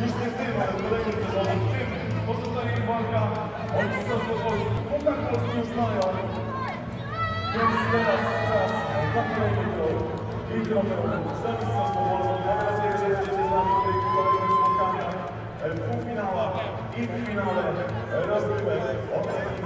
Niestety na kolejnym sezonie w tym pozostaje walka o Mistrzostwo Polski. Bogdan Polski już mają, więc teraz czas na kolejny krok i trofeum za Mistrzostwo Polski. Mam nadzieję, że jesteście z nami w tych kolejnych spotkaniach, w półfinałach i w finale rozgrywek.